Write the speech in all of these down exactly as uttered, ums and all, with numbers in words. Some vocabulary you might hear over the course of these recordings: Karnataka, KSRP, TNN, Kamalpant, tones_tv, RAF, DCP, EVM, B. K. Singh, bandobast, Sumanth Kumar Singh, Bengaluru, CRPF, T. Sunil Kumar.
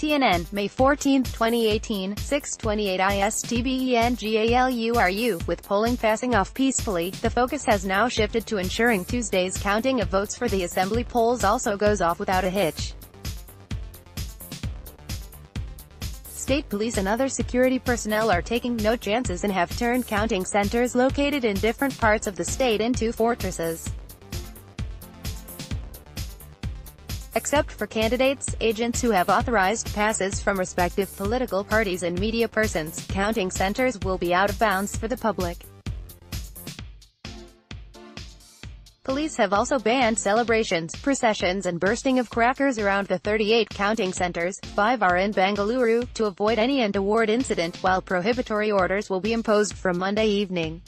T N N, May fourteenth twenty eighteen, six twenty-eight I S T BENGALURU. With polling passing off peacefully, the focus has now shifted to ensuring Tuesday's counting of votes for the assembly polls also goes off without a hitch. State police and other security personnel are taking no chances and have turned counting centers located in different parts of the state into fortresses. Except for candidates, agents who have authorized passes from respective political parties and media persons, counting centers will be out of bounds for the public. Police have also banned celebrations, processions and bursting of crackers around the thirty-eight counting centers, five are in Bengaluru, to avoid any untoward incident, while prohibitory orders will be imposed from Monday evening.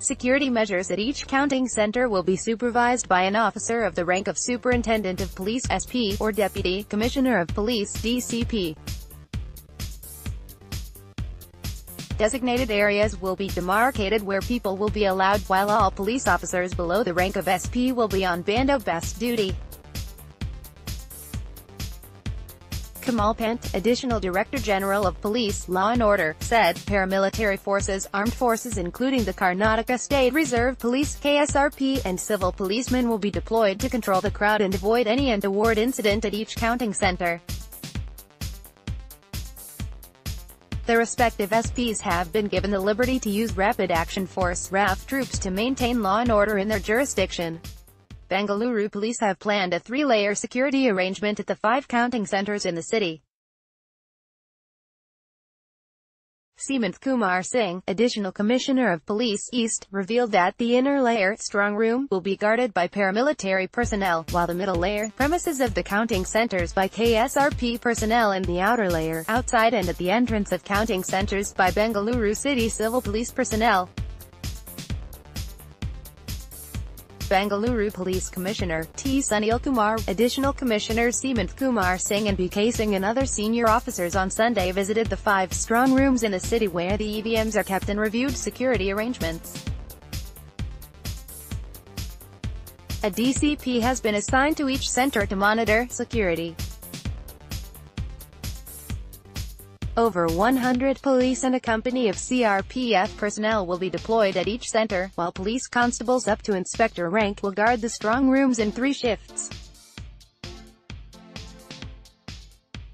Security measures at each counting center will be supervised by an officer of the rank of Superintendent of Police (S P) or Deputy Commissioner of Police (D C P). Designated areas will be demarcated where people will be allowed, while all police officers below the rank of S P will be on bandobast duty. Kamalpant, Additional Director General of Police, Law and Order, said, paramilitary forces, armed forces including the Karnataka State Reserve Police, K S R P, and civil policemen will be deployed to control the crowd and avoid any untoward incident at each counting center. The respective S Ps have been given the liberty to use Rapid Action Force (R A F) troops to maintain law and order in their jurisdiction. Bengaluru police have planned a three-layer security arrangement at the five counting centers in the city. Sumanth Kumar Singh, Additional Commissioner of Police East, revealed that the inner layer, strong room, will be guarded by paramilitary personnel, while the middle layer, premises of the counting centers, by K S R P personnel, and the outer layer, outside and at the entrance of counting centers, by Bengaluru City Civil Police personnel. Bengaluru Police Commissioner, T. Sunil Kumar, Additional Commissioner Sumanth Kumar Singh and B. K. Singh and other senior officers on Sunday visited the five strong rooms in the city where the E V Ms are kept and reviewed security arrangements. A D C P has been assigned to each center to monitor security. Over one hundred police and a company of C R P F personnel will be deployed at each center, while police constables up to inspector rank will guard the strong rooms in three shifts.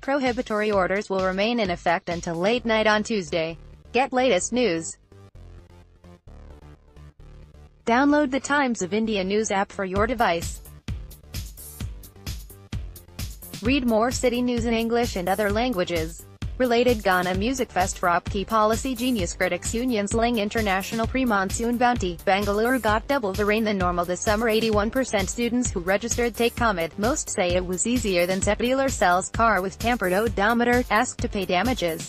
Prohibitory orders will remain in effect until late night on Tuesday. Get latest news. Download the Times of India News app for your device. Read more city news in English and other languages. Related Ghana Music Fest Rob Key Policy Genius Critics Union Sling International Pre-Monsoon Bounty. Bengaluru got double the rain than normal this summer. eighty-one percent students who registered take comment. Most say it was easier than Sepp dealer sells car with tampered odometer, asked to pay damages.